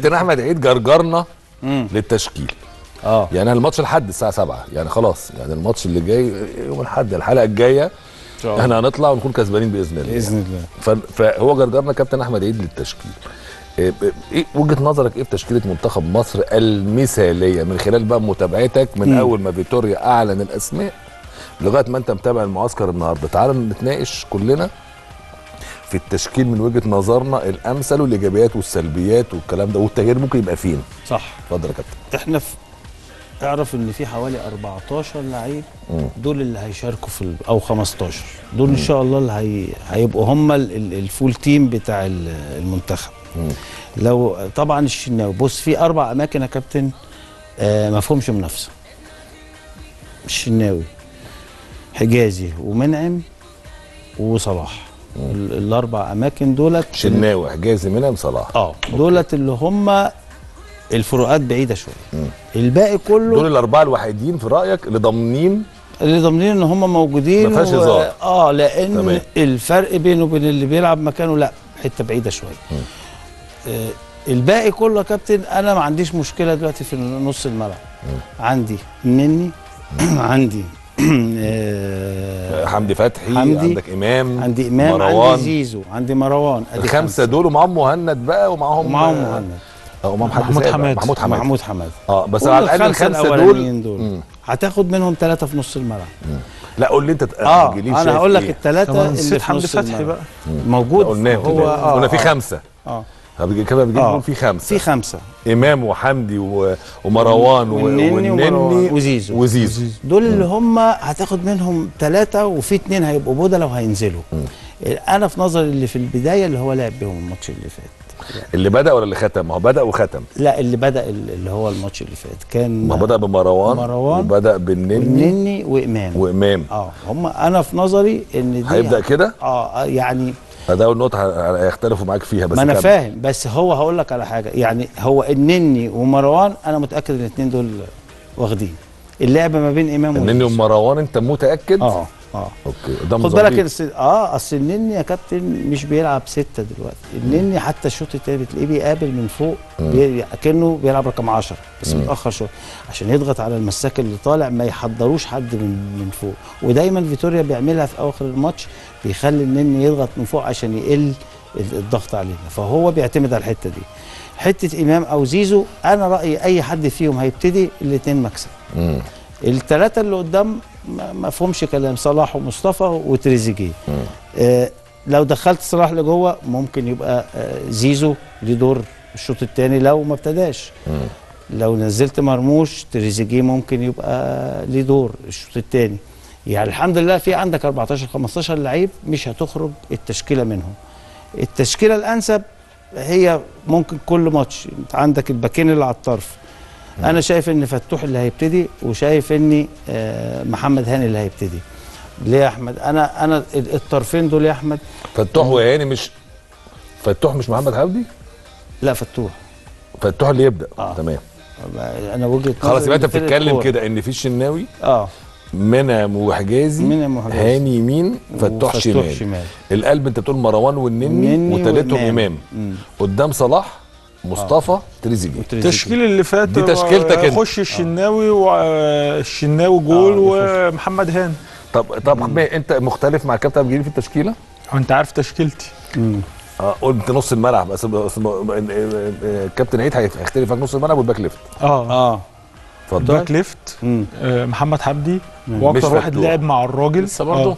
كابتن احمد عيد جرجرنا للتشكيل. يعني الماتش لحد الساعه 7 يعني خلاص، يعني الماتش اللي جاي يوم الاحد الحلقه الجايه احنا هنطلع ونكون كسبانين باذن الله فهو جرجرنا كابتن احمد عيد للتشكيل. ايه وجهه نظرك ايه في تشكيله منتخب مصر المثاليه من خلال بقى متابعتك من اول ما فيتوريا اعلن الاسماء لغايه ما انت متابع المعسكر النهارده؟ تعال نتناقش كلنا في التشكيل من وجهه نظرنا الامثل والايجابيات والسلبيات والكلام ده، والتغيير ممكن يبقى فين؟ صح. اتفضل يا كابتن. احنا اعرف ان في حوالي 14 لعيب دول اللي هيشاركوا في او 15 دول ان شاء الله اللي هيبقوا هم الفول تيم بتاع المنتخب. لو طبعا الشناوي، بص في 4 اماكن يا كابتن ما فيهمش منافسه. الشناوي، حجازي ومنعم وصلاح. الاربع اماكن دولت شناوي حجازي منعم صلاح دولت اللي هم الفروقات بعيده شويه. الباقي كله دول الاربعه الوحيدين في رايك اللي ضامنين ان هم موجودين ما فيهاش هزار لان تمام. الفرق بينه وبين اللي بيلعب مكانه لا حته بعيده شويه. الباقي كله يا كابتن انا ما عنديش مشكله دلوقتي في نص الملعب. عندي النني عندي حمدي فتحي، عندك امام، عندي امام، مروان، عندي زيزو، عندي مروان. الخمسه دول ومعاهم مهند بقى ومعاهم مهند محمود حماد بس على الاقل الخمسه دول هتاخد منهم 3 في نص الملعب. لا قول لي انت الجليل شايف انا هقول لك الثلاثه اللي في نص الملعب بقى موجود هو قلنا في 5 في 5 امام وحمدي ومروان والنني وزيزو دول اللي هم هتاخد منهم 3 وفي 2 هيبقوا بدله وهينزلوا. انا في نظري اللي في البدايه اللي هو لعب بهم الماتش اللي فات اللي بدأ ولا اللي ختم؟ ما هو بدأ وختم. لا اللي بدأ اللي هو الماتش اللي فات كان ما بدأ بمروان وبدأ بالنني وإمام هم انا في نظري ان دي هيبدأ كده؟ يعني فده النقطة هيختلفوا معاك فيها بس ما انا فاهم بس هو هقول لك على حاجة يعني هو النني ومروان انا متأكد ان الاثنين دول واخدين اللعبة ما بين إمام النني ومروان انت متأكد؟ اوكي خد بالك اصل النني يا كابتن مش بيلعب 6 دلوقتي. النني حتى الشوط التاني بتلاقيه بيقابل من فوق كأنه بيلعب رقم 10 بس متاخر شويه عشان يضغط على المساك اللي طالع ما يحضروش حد من فوق. ودايما فيتوريا بيعملها في اواخر الماتش بيخلي النني يضغط من فوق عشان يقل الضغط علينا فهو بيعتمد على الحته دي. حته امام او زيزو انا رايي اي حد فيهم هيبتدي الاثنين مكسب. الثلاثه اللي قدام ما فهمش كلام صلاح ومصطفى وتريزيجيه. لو دخلت صلاح لجوه ممكن يبقى زيزو ليه دور الشوط الثاني لو ما ابتداش. لو نزلت مرموش تريزيجيه ممكن يبقى ليه دور الشوط الثاني. يعني الحمد لله في عندك 14 15 لعيب مش هتخرج التشكيله منهم. التشكيله الانسب هي ممكن كل ماتش انت عندك الباكين اللي على الطرف. أنا شايف إن فتوح اللي هيبتدي وشايف إن محمد هاني اللي هيبتدي. ليه يا أحمد؟ أنا الطرفين دول يا أحمد فتوح وهاني مش فتوح مش محمد حمدي؟ لا فتوح اللي يبدأ تمام. أنا وجهة خلاص يبقى أنت بتتكلم كده إن في الشناوي منعم وحجازي هاني يمين فتوح شمال. القلب أنت بتقول مروان والنني وتالتهم إمام قدام صلاح مصطفى تريزيجيه. التشكيل اللي فات دي تشكيلتك انت يخش الشناوي والشناوي جول ومحمد هاني. طب انت مختلف مع الكابتن عبد الجليل في التشكيله؟ انت عارف تشكيلتي. قلت نص الملعب الكابتن عيد هيختلف معاك نص الملعب والباك ليفت. اتفضل. باك ليفت محمد حمدي واكتر واحد لعب مع الراجل لسه برضه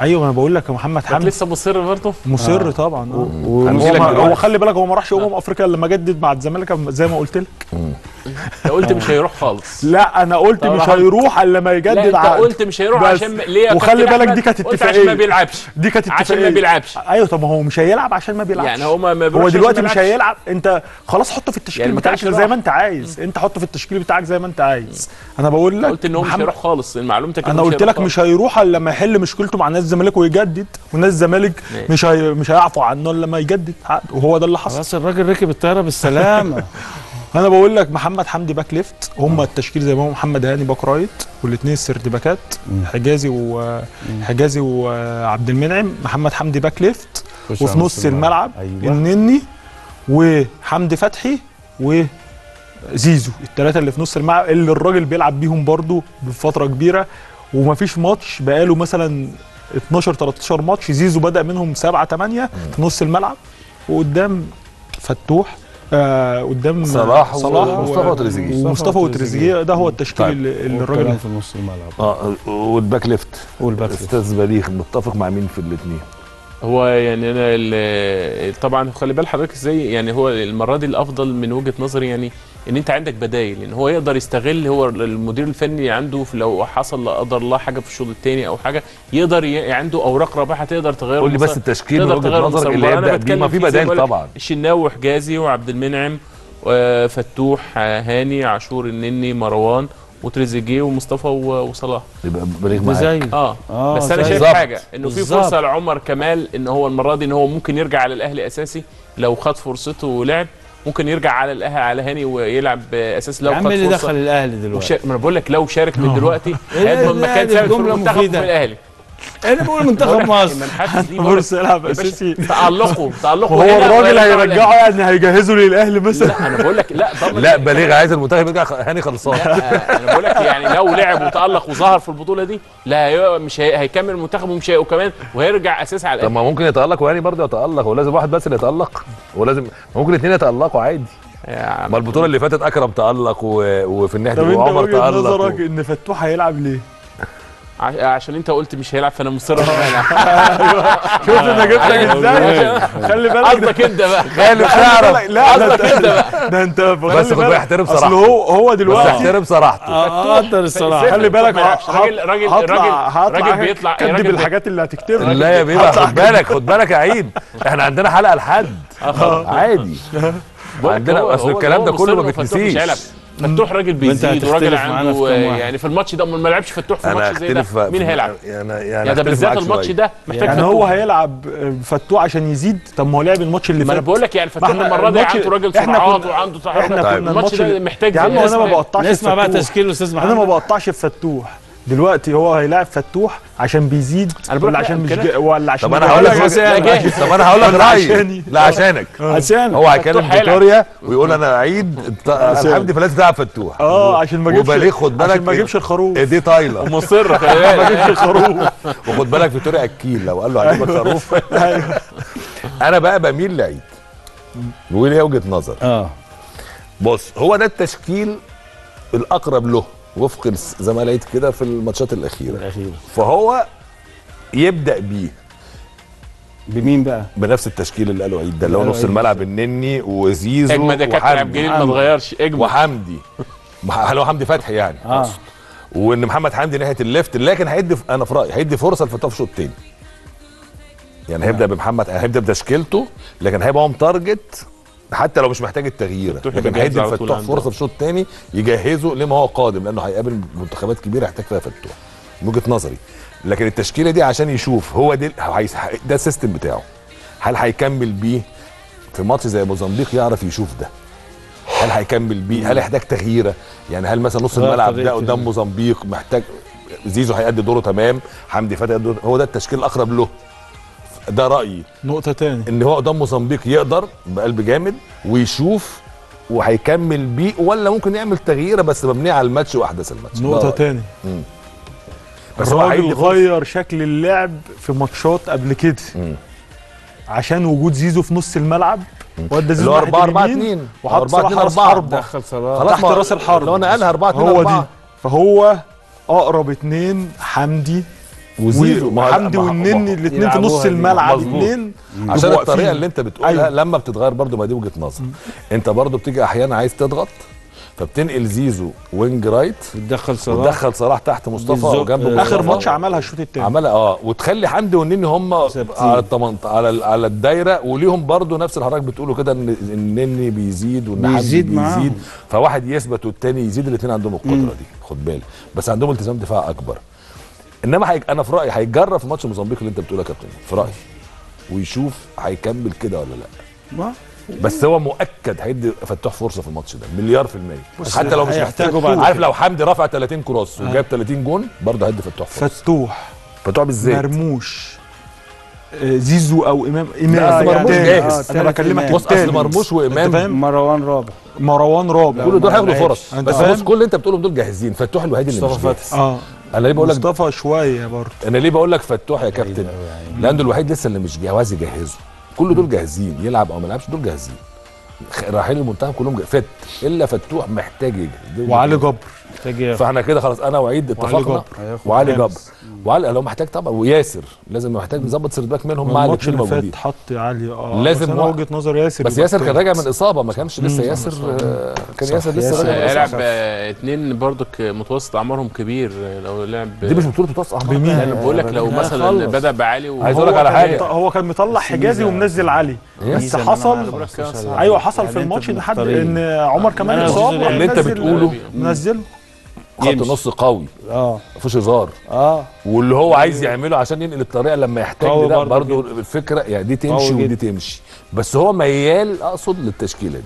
ايوه انا بقول لك يا محمد حمدي لسه مصر برضه مصر طبعا هو خلي بالك هو ما راحش افريقيا لما جدد مع الزمالك زي ما قلت لك. انت قلت مش هيروح خالص. لا انا قلت مش هيروح الا لما يجدد. انت قلت مش هيروح عشان ليه؟ وخلي بالك دي كانت اتفاقيه عشان ما بيلعبش. دي كانت اتفاقيه عشان ما بيلعبش. ايوه طب هو مش هيلعب عشان ما بيلعبش يعني هو دلوقتي مش هيلعب. انت خلاص حطه في التشكيل بتاعك زي ما انت عايز. انت حطه في التشكيل بتاعك زي ما انت عايز. انا بقول لك قلت ان هو مش هيروح خالص. معلومتك انا قلت لك مش هيروح الا لما يحل مشكلته مع نادي الزمالك ويجدد ونادي الزمالك مش هيعفو عنه الا لما يجدد عقده وهو ده اللي حصل. خلاص الراجل ركب الطياره بالسلامه. انا بقول لك محمد حمدي باك ليفت هم التشكيل زي ما هو. محمد هاني باك رايت والاثنين السرد باكات حجازي وعبد المنعم. محمد حمدي باك ليفت وفي نص الملعب النني وحمدي فتحي وزيزو، الثلاثه اللي في نص الملعب اللي الراجل بيلعب بيهم برضو بفتره كبيره، ومفيش ماتش بقاله مثلا 12 13 ماتش زيزو بدأ منهم 7 8 في نص الملعب، وقدام فتوح قدام صلاح ومصطفى وتريزيجيه. ده هو التشكيل اللي الراجل في نص الملعب. والباك ليفت استاذ بليغ متفق مع مين في الاثنين؟ هو يعني انا طبعا خلي بال حضرتك ازاي، يعني هو المره دي الافضل من وجهه نظري يعني ان انت عندك بدايل، ان هو يقدر يستغل، هو المدير الفني عنده لو حصل لا قدر الله حاجه في الشوط الثاني او حاجه يقدر عنده اوراق رابحه تقدر تغير. قول لي بس التشكيل من وجهه نظرك اللي هيبدا بيه، ما في بدايل طبعا. الشناوي وحجازي وعبد المنعم فتوح هاني عاشور النني مروان وتريزيجيه ومصطفى وصلاح. يبقى بليغ معاك. بس انا شايف حاجه انه في فرصه لعمر كمال ان هو المره دي ان هو ممكن يرجع على الاهلي اساسي لو خد فرصته ولعب، ممكن يرجع على الاهلي على هاني ويلعب اساسي لو خد فرصه. عم اللي دخل الاهلي دلوقتي ما انا بقول لك لو شارك من دلوقتي هيضمن مكان ثابت في المنتخب وفي الاهلي. انا بقول منتخب مصر فرصه يلعب اساسي. تعلقه هو الراجل هيرجعه يعني هيجهزه للاهلي مثلا؟ لا انا بقول لك لا طبعا لا بليغ عايز المنتخب يرجع هاني خلصان. انا بقول لك يعني لو لعب وتالق وظهر في البطوله دي لا مش هيكمل المنتخب ومش كمان وهيرجع اساسي على الاهلي. طب ما ممكن يتالق وهاني برضه يتالق، ولازم واحد بس اللي يتالق، ولازم ممكن الاثنين يتالقوا عادي. ما البطوله اللي فاتت اكرم تالق وفي النهائي وعمر تالق. طب انت وجهه نظرك ان فتوح هيلعب ليه؟ عشان انت قلت مش هيلعب فانا مصر ان هيلعب. شفت انا جبتك ازاي؟ خلي بالك قصدك انت بقى، خلي تعرف قصدك انت بقى. ده انت بس خد بالك احترم صراحته، اصل هو دلوقتي احترم صراحته، قدر الصراحه. خلي بالك راجل بيطلع كدب الحاجات اللي هتكتبها. لا يا بيبقى خد بالك يا عيد، احنا عندنا حلقه لحد عادي عندنا، اصل الكلام ده كله ما بيتنسيش. فتوح راجل بيزيد وراجل عنده يعني في الماتش ده ما لعبش فتوح في ماتش زي ده مين هيلعب؟ يعني ده بالذات الماتش ده محتاج يعني فتوح. هو هيلعب فتوح عشان يزيد. طب ما هو لعب الماتش اللي فات. ما انا بقول لك يعني فتوح المره دي عنده راجل سرعات وعنده طاقه. الماتش ده محتاج يا عم انا ما بقطعش. اسمع بقى تشكيل استاذ محمد. انا ما بقطعش بفتوح دلوقتي، هو هيلاعب فتوح عشان بيزيد ولا عشان مش ولا عشان. طب انا هقول لك رايي. لا عشانك هو هيكلم فيتوريا ويقول انا عيد حمدي فلاتي تلعب فتوح عشان ما اجيبش وبليغ. خد بالك عشان ما اجيبش الخروف دي طايله ومصره ما اجيبش الخروف. وخد بالك فيتوريا اكيل لو قال له هجيب لك خروف. انا بقى بميل لعيد، وليه وجهه نظر. بص هو ده التشكيل الاقرب له وفق زي ما لقيت كده في الماتشات الأخيرة. فهو يبدأ بيه بمين بقى؟ بنفس التشكيل اللي قالوا عيد ده اللي هو نص الملعب النني وزيزو وحمدي. ده كابتن عبد الجليل ما اتغيرش. وحمدي اللي هو حمدي فتحي يعني وان محمد حمدي ناحية الليفت، لكن هيدي انا في رأيي هيدي فرصة لفتوح في الشوط الثاني. يعني هيبدأ بمحمد، هيبدأ بتشكيلته، لكن هيبقى اون تارجت حتى لو مش محتاج التغيير، لكن هيدي الفتوح فرصه في شوط تاني يجهزه لما هو قادم، لانه هيقابل منتخبات كبيره هيحتاج فيها فتوح من وجهه نظري. لكن التشكيله دي عشان يشوف هو ده السيستم بتاعه، هل هيكمل بيه في ماتش زي موزمبيق يعرف يشوف ده، هل هيكمل بيه، هل يحتاج تغييره، يعني هل مثلا نص الملعب ده قدام موزمبيق محتاج زيزو هيأدي دوره تمام، حمدي فتحي هيأدي دوره. هو ده التشكيل الاقرب له، ده رايي. نقطه تاني ان هو قدام موزمبيق يقدر بقلب جامد ويشوف وهيكمل بيه، ولا ممكن يعمل تغييره بس مبنيه على الماتش واحداث الماتش. نقطه تاني الراجل غير شكل اللعب في ماتشات قبل كده عشان وجود زيزو في نص الملعب، وادى زيزو 4-4-2 وحط 4-2-4 تحت راس الحرب لو انا قالها 4-2-4. فهو اقرب اتنين حمدي وزيزو، حمدي والنني الاثنين في نص الملعب الاثنين، عشان الطريقه اللي انت بتقولها لما بتتغير برضو. ما دي وجهه نظر، انت برضو بتيجي احيانا عايز تضغط فبتنقل زيزو وينج رايت وتدخل صلاح تحت مصطفى وجنب اخر ماتش عملها الشوط الثاني عملها وتخلي حمدي والنني هم على على الدايره، وليهم برضو نفس الحراك بتقوله كده ان النني بيزيد وان حمدي بيزيد فواحد يثبت والثاني يزيد، الاثنين عندهم القدره دي خد بالك، بس عندهم التزام دفاع اكبر. انما انا في رايي هيتجرى في ماتش موزمبيق اللي انت بتقوله يا كابتن في رايي، ويشوف هيكمل كده ولا لا. بس هو مؤكد هيدي فتوح فرصه في الماتش ده 100% حتى لو مش محتاج. عارف لو حمدي رفع 30 كروس وجاب 30 جون برضه هيدي فتوح فرصه. فتوح بالذات مرموش زيزو او امام مرموش جاهز. انا بكلمك اصل مرموش وامام مروان رابع كل دول هياخدوا فرص، بس بص كل اللي انت بتقولهم دول جاهزين. فتوح الوحيد اللي مش جاهز. انا ليه بقول لك مصطفى شويه برضه، انا ليه بقول لك فتوح يا كابتن؟ لانه الوحيد لسه اللي مش جاهز يجهزه. كل دول جاهزين، يلعب او ما يلعبش دول جاهزين، رايحين المنتخب كلهم فت الا فتوح محتاج يجهز. وعلي جبر، فاحنا كده خلاص انا وعيد اتفقنا. وعلي لو محتاج طبعا، وياسر لازم محتاج نظبط سيرت باك منهم مع الاثنين الموجودين. الماتش اللي فات حط علي لازم وجهه نظر ياسر، بس ياسر كان راجع من اصابه، ما كانش لسه ياسر كان ياسر لسه راجع من الاصابه. هيلعب اثنين برضك متوسط اعمارهم كبير. لو لعب دي مش بطوله متوسط اعمار، انا بقول لك لو مثلا بدا بعلي عايز اقول لك على حاجه، هو كان مطلع حجازي ومنزل علي، بس حصل ايوه حصل في الماتش ان حد ان عمر كمان اتصاب. اللي انت بتقوله منزله خط نص قوي، مفيش هزار، واللي هو عايز يعمله عشان ينقل الطريقه لما يحتاج ده برضه الفكره يعني، دي تمشي ودي تمشي، بس هو ميال اقصد للتشكيله دي،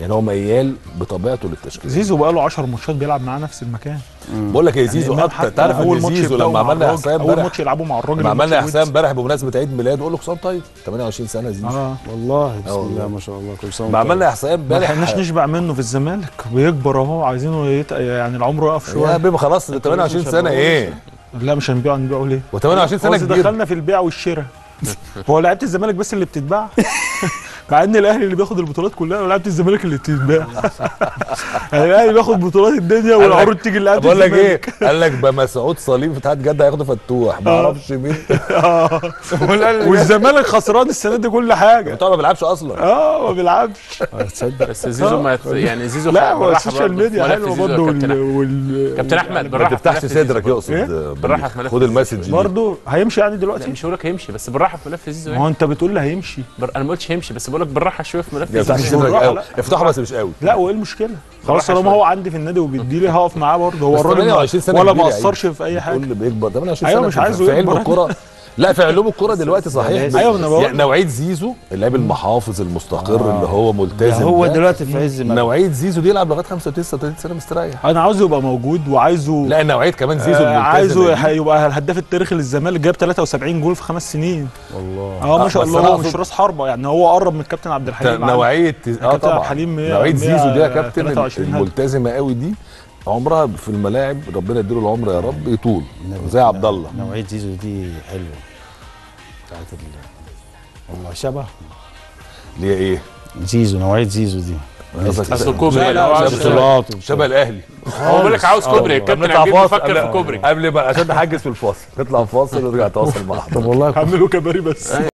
يعني هو ميال بطبيعته للتشكيله. زيزو بقى له 10 ماتشات بيلعب معاه نفس المكان. بقول لك يا زيزو حتى تعرف ان زيزو لما عملنا احصائيه امبارح، اول ماتش يلعبوا مع الراجل، لما عملنا احصائيه امبارح بمناسبه عيد ميلاده، اقول له حسام طيب 28 سنه زيزو. والله بسم الله ما شاء الله كل سنه. ما عملنا احصائيه امبارح، ما كناش نشبع منه في الزمالك، بيكبر اهو، عايزينه يعني العمر يقف شويه يا بيه. خلاص 28 سنه ايه؟ لا مش هنبيعه ليه؟ و28 سنه كبير، دخلنا في البيع والشراء. هو لعيبه الزمالك بس اللي بتتباع، مع ان الاهلي اللي بياخد البطولات كلها ولعيبه الزمالك اللي بتتباع. يعني الاهلي بياخد بطولات الدنيا والعروض تيجي لعيبه الزمالك. بقول لك ايه؟ قال لك بقى مسعود صليب في اتحاد جده هياخده فتوح، ما اعرفش مين. والزمالك خسران السنه دي كل حاجه. طبعا ما بيلعبش اصلا. ما بيلعبش. تصدق بس زيزو ما يعني زيزو لا هو السوشيال ميديا حلوه برضه. كابتن احمد بالراحه ما تفتحش صدرك، يقصد بالراحه في ملف، خد المسج برضه. هيمشي يعني دلوقتي؟ مش هقول لك هيمشي، بس بالراحه في ملف زيزو. ما هو انت بتقول لي هيمشي، انا ما قلتش هيمشي، بس بقول لك بالراحه شويه في ملف زيزو. افتحه بس مش قوي. لا وايه المشكله؟ خلاص طالما هو عندي في النادي وبيدي لي هقف معاه برضه. هو الراجل ولا ما قصرش في اي حاجه. كل بيكبر 28 سنه. ايوه مش عايزه يكبر في علم الكوره. لا في علوم الكوره دلوقتي صحيح. ايوه انا بقول نوعيه زيزو اللاعب المحافظ المستقر اللي هو ملتزم، هو دلوقتي في عز نوعيه زيزو دي يلعب لغايه 35 سنه مستريح. انا عاوزه يبقى موجود، وعايزه لا نوعيه كمان زيزو الملتزم، عايزه يبقى الهداف التاريخي للزمالك، جاب 73 جول في 5 سنين. والله ما شاء الله. هو مش راس حربه يعني، هو قرب من الكابتن عبد الحليم. نوعيه طبعا نوعيه زيزو دي يا كابتن الملتزمه قوي دي عمرها في الملاعب، ربنا يديله العمر يا رب يطول زي عبد الله. نوعيه زيزو دي حلوه بتاعت والله شبه ليه ايه؟ زيزو نوعيه زيزو دي اصل كوبري شبه الاهلي. هو بيقول لك عاوز كوبري، الكابتن عجيب بيفكر في كوبري قبل ما عشان نحجز في الفاصل، نطلع فاصل ونرجع نتواصل مع بعض. طب والله هعمله كباري بس.